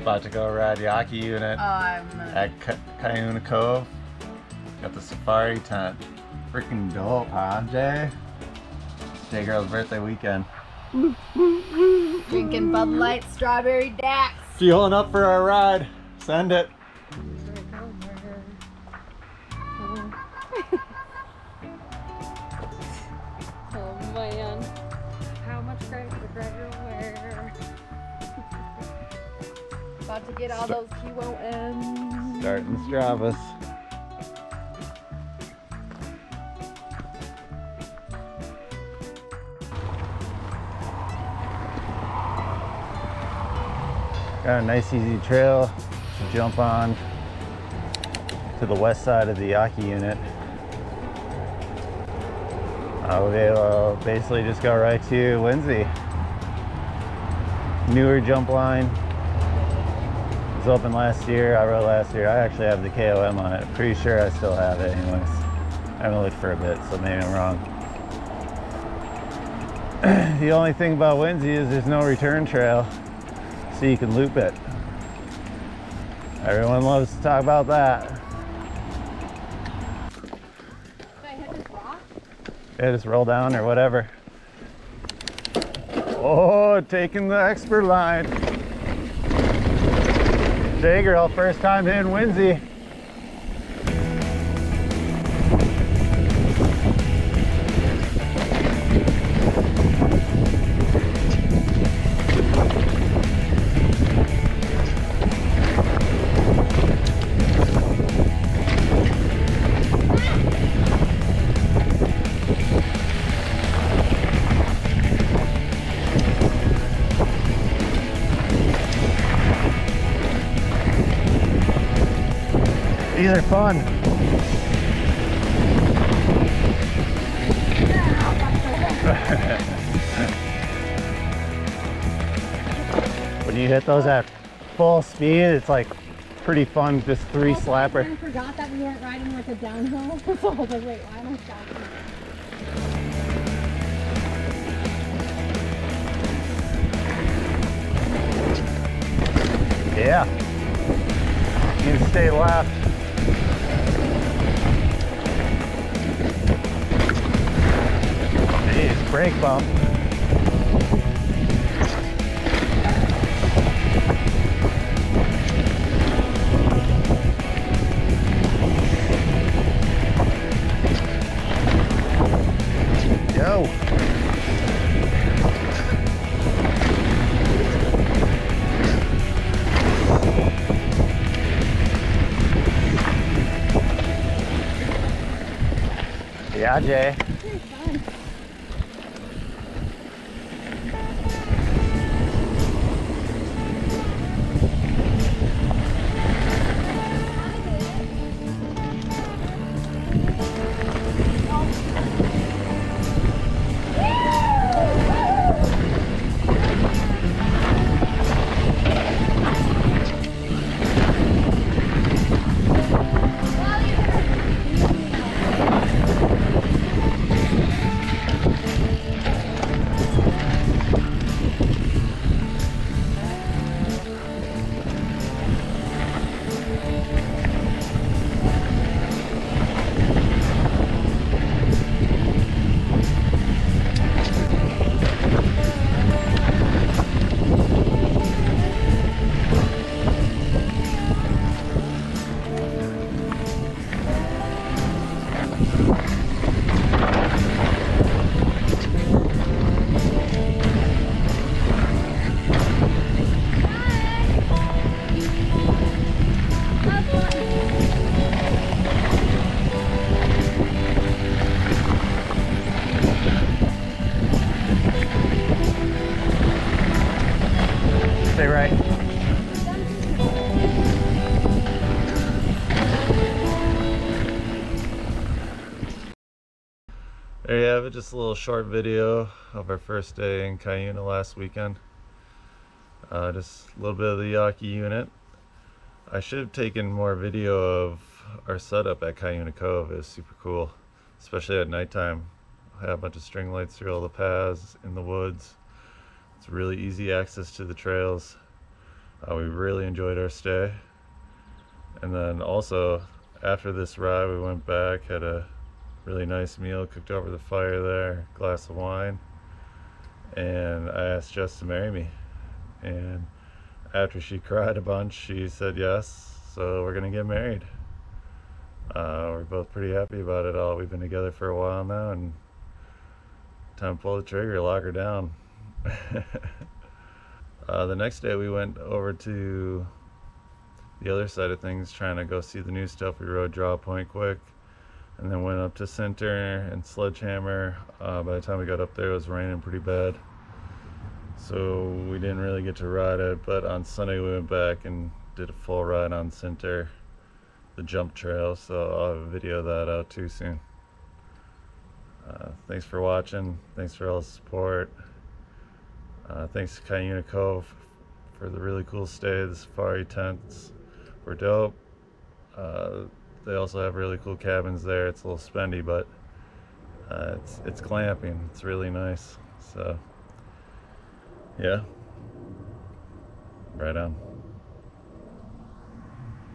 About to go ride Yawkey Unit at Cuyuna Cove. Got the safari tent. Freaking dope, huh, Jay? J Girl's birthday weekend. Drinking Bud Light, strawberry dacks. Fueling up for our ride. Send it. Oh man, how much credit did I wear? About to get all those QOMs. Starting Strava's. Got a nice easy trail to jump on to the west side of the Yawkey Unit. We'll basically just go right to Winze. Newer jump line. It was open last year. I rode last year. I actually have the KOM on it. Pretty sure I still have it anyways. I haven't looked for a bit, so maybe I'm wrong. The only thing about Winze is there's no return trail. So you can loop it. Everyone loves to talk about that. Did I hit this rock? Yeah, just roll down or whatever. Oh, taking the expert line. J Girl, first time in Winze. These are fun. When you hit those at full speed, it's like pretty fun, just three slapper. I forgot that we weren't riding with a downhill. So I was like, wait, why am I stopping? Yeah. You can stay left. Brake bump. Yo. Yeah, Jay. There you have it, just a little short video of our first day in Cuyuna last weekend. Just a little bit of the Yawkey Unit. I should have taken more video of our setup at Cuyuna Cove. It was super cool, especially at nighttime. I had a bunch of string lights through all the paths in the woods. It's really easy access to the trails. We really enjoyed our stay. And then also after this ride, we went back, had a really nice meal cooked over the fire there, glass of wine, and I asked Jess to marry me. And after she cried a bunch, she said yes, so we're gonna get married. We're both pretty happy about it all. We've been together for a while now, and time to pull the trigger, lock her down. The next day we went over to the other side of things, trying to go see the new stuff. We rode Draw Point quick, and then went up to Center and Sledgehammer. By the time we got up there, it was raining pretty bad, so we didn't really get to ride it, but on Sunday we went back and did a full ride on Center, the jump trail, so I'll have a video of that out too soon. Thanks for watching, thanks for all the support, thanks to Cuyuna Cove for the really cool stay. The safari tents were dope. They also have really cool cabins there. It's a little spendy, but it's glamping. It's really nice. So yeah, right on.